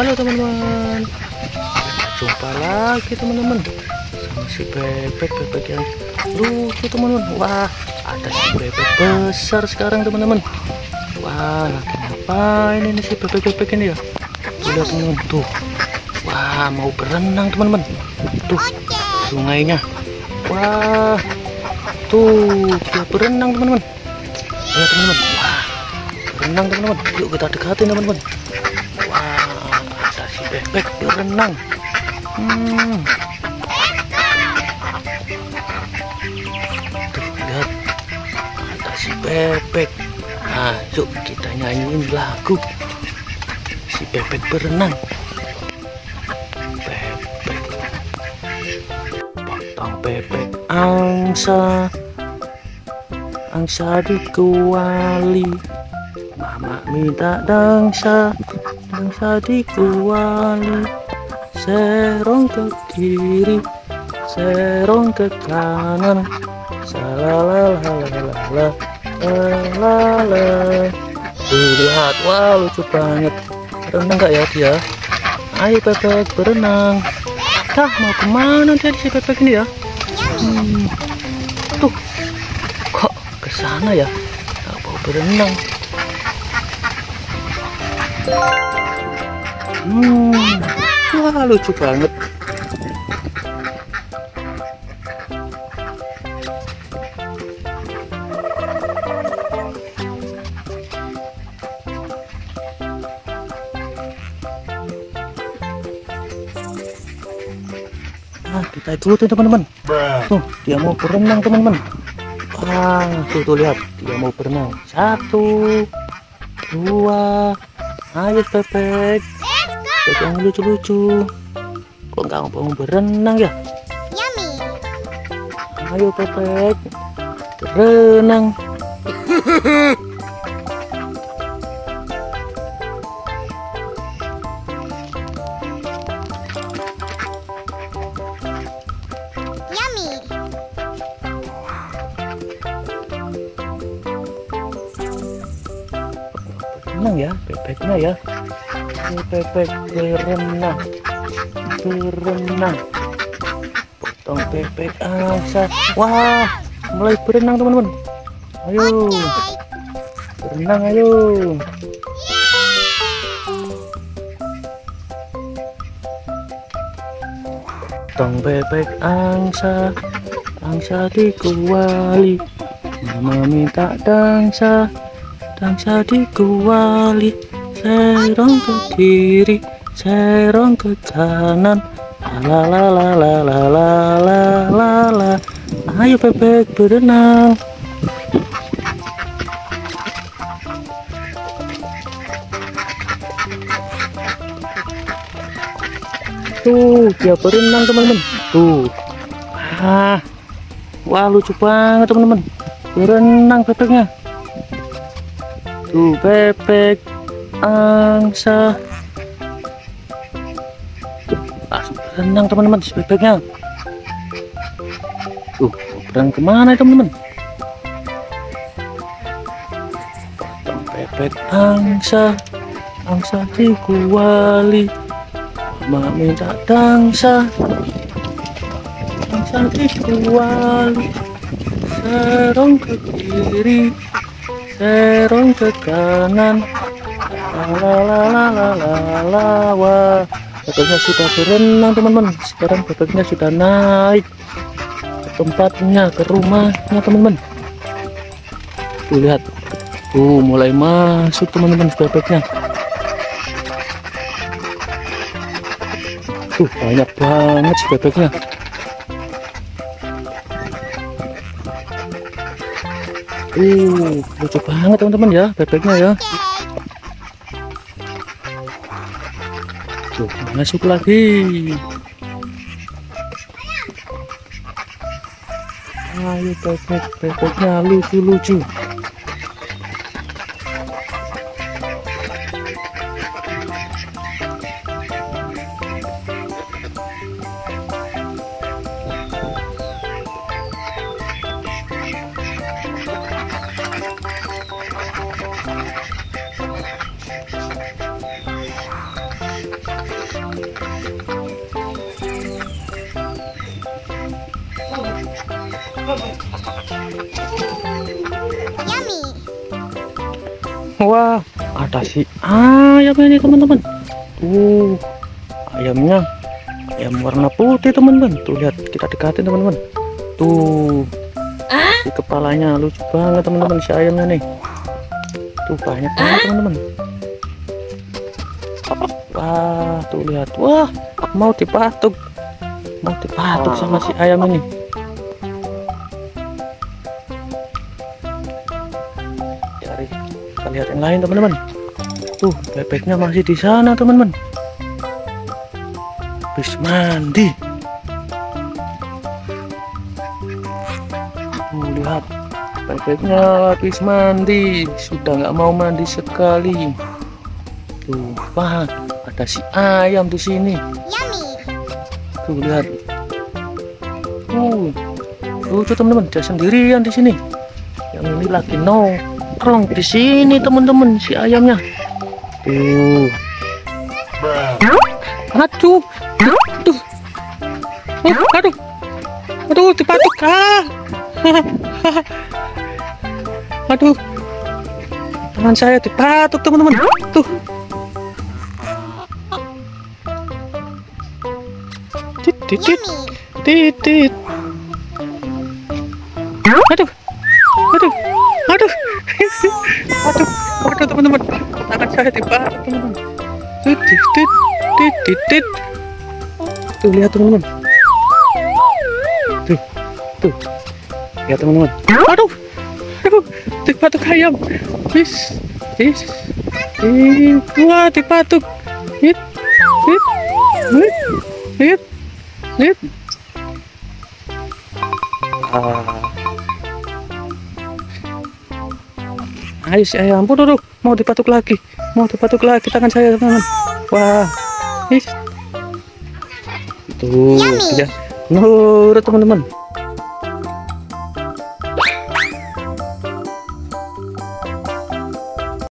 Halo teman-teman, jumpa lagi teman-teman sama si bebek yang lucu teman-teman. Wah, ada si bebek besar sekarang teman-teman. Wah, lagi ngapain ini si bebek ini ya? Lihat teman-teman tuh. Wah, mau berenang teman-teman. Tuh sungainya. Wah, tuh dia berenang teman-teman. Ya teman-teman. Wah, berenang teman-teman. Yuk kita dekatin teman-teman. Bebek berenang. Tuh, lihat ada si bebek. Nah, yuk kita nyanyiin lagu si bebek berenang. Bebek potong bebek angsa dikuali, mama minta dangsa dikuali, serong ke kiri, serong ke kanan, salalalalalala, lalala. Lihat, wow lucu banget. Berenang gak ya dia? Ayo bebek berenang. Dah mau kemana dia si bebek ini ya? Tuh, kok kesana ya? Gak mau berenang. Wah, lucu banget. Nah, kita ikutin teman-teman. Tuh, dia mau berenang teman-teman. Wah, tuh lihat, dia mau berenang. 1, 2. Ayo bebek, bebek yang lucu-lucu. Kok nggak mau berenang ya? Yummy. Ayo bebek, berenang. Berenang ya bebeknya ya. Bebek berenang, potong bebek angsa. Wah, mulai berenang teman-teman. Ayo berenang, ayo. Potong bebek angsa dikuali, mama minta dangsa dikuali, serong ke kiri, serong ke kanan, la. Ayo bebek berenang. Tuh, dia berenang teman-teman. Tuh. Wah, lucu banget teman-teman. Berenang bebeknya. Tuh, bebek angsa langsung berenang teman-teman si bebeknya. Tuh, berenang kemana teman-teman? Potong bebek angsa dikuali, mama minta dangsa dikuali, serong ke kiri, serong ke kanan, la. Wah, bebeknya sudah berenang teman-teman. Sekarang bebeknya sudah naik ke tempatnya, ke rumahnya teman-teman. Tuh lihat, tuh mulai masuk teman-teman bebeknya. Tuh, banyak banget si bebeknya. Lucu banget teman-teman ya bebeknya ya. Tuh, masuk lagi. Ayo bebeknya lucu-lucu. Yummy. Wah, ada si ayam ini teman-teman. Ayamnya ayam warna putih teman-teman. Tuh lihat, kita dekatin teman-teman. Tuh, di kepalanya lucu banget teman-teman si ayamnya nih. Tuh banyak banget teman-teman. Wah, tuh lihat. Wah, mau dipatuk sama si ayam ini. Kita lihat yang lain teman-teman. Tuh bebeknya masih di sana teman-teman. Habis mandi. Tuh lihat bebeknya habis mandi, sudah nggak mau mandi sekali. Tuh wah, ada si ayam di sini. Tuh lihat. Lucu teman-teman, dia sendirian di sini. Yang ini lagi nongkrong di sini teman-teman si ayamnya. Tuh. Aduh. Aduh. Aduh. Aduh, dipatuk. Aduh. Tangan saya dipatuk, teman-teman. Tuh. Titit. Aduh, teman-teman. Tangan saya dipatuk, teman-teman. Titit. Tuh lihat teman-teman. Tuh. Lihat teman-teman. Aduh. Dipatuk ayam. Wah, dipatuk. Hit. Ayo si ayam, aduh, mau dipatuk lagi tangan saya teman-teman. Wah. Tuh, ya, nurut teman-teman.